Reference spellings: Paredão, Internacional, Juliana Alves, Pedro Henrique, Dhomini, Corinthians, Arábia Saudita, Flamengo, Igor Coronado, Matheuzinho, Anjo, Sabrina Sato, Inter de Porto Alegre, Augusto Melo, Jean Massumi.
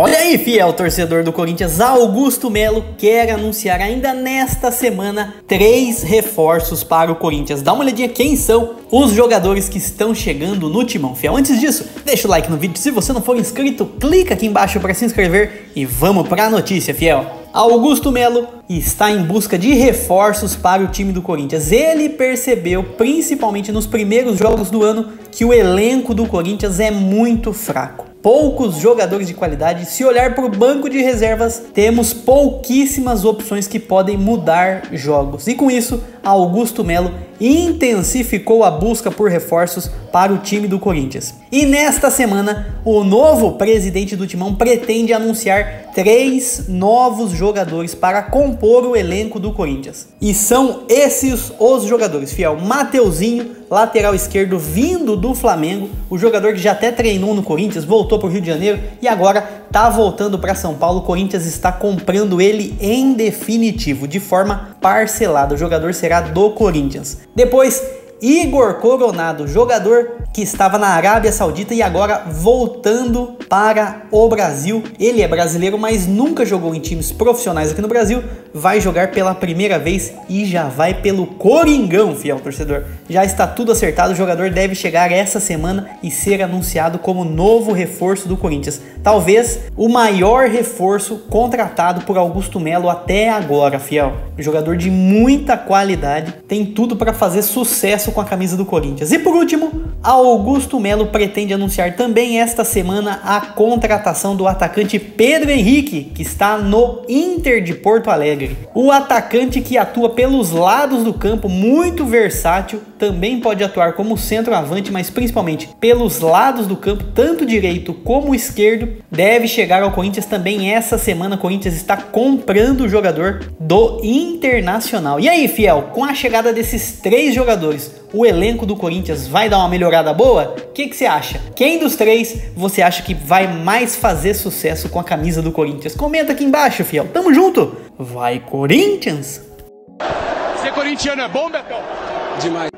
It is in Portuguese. Olha aí, fiel torcedor do Corinthians, Augusto Melo quer anunciar ainda nesta semana 3 reforços para o Corinthians. Dá uma olhadinha quem são os jogadores que estão chegando no timão, fiel. Antes disso, deixa o like no vídeo. Se você não for inscrito, clica aqui embaixo para se inscrever e vamos para a notícia, fiel. Augusto Melo está em busca de reforços para o time do Corinthians. Ele percebeu, principalmente nos primeiros jogos do ano, que o elenco do Corinthians é muito fraco. Poucos jogadores de qualidade. Se olhar para o banco de reservas, temos pouquíssimas opções que podem mudar jogos. E com isso, Augusto Melo intensificou a busca por reforços para o time do Corinthians. E nesta semana, o novo presidente do Timão pretende anunciar 3 novos jogadores para compor o elenco do Corinthians. E são esses os jogadores, fiel. Matheuzinho, lateral esquerdo vindo do Flamengo, o jogador que já até treinou no Corinthians, voltou para o Rio de Janeiro e agora tá voltando para São Paulo. O Corinthians está comprando ele em definitivo, de forma parcelada. O jogador será do Corinthians. Depois, Igor Coronado, jogador que estava na Arábia Saudita e agora voltando para o Brasil. Ele é brasileiro, mas nunca jogou em times profissionais aqui no Brasil. Vai jogar pela primeira vez e já vai pelo Coringão, fiel torcedor. Já está tudo acertado, o jogador deve chegar essa semana e ser anunciado como novo reforço do Corinthians. Talvez o maior reforço contratado por Augusto Melo até agora, fiel. Um jogador de muita qualidade, tem tudo para fazer sucesso com a camisa do Corinthians. E por último, Augusto Melo pretende anunciar também esta semana a contratação do atacante Pedro Henrique, que está no Inter de Porto Alegre. O atacante que atua pelos lados do campo, muito versátil, também pode atuar como centroavante, mas principalmente pelos lados do campo, tanto direito como esquerdo, deve chegar ao Corinthians também essa semana. O Corinthians está comprando o jogador do Internacional. E aí, fiel, com a chegada desses 3 jogadores, o elenco do Corinthians vai dar uma melhorada boa? O que você acha? Quem dos 3 você acha que vai mais fazer sucesso com a camisa do Corinthians? Comenta aqui embaixo, fiel. Tamo junto! Vai, Corinthians! Ser corintiano é bom, Betão? Demais.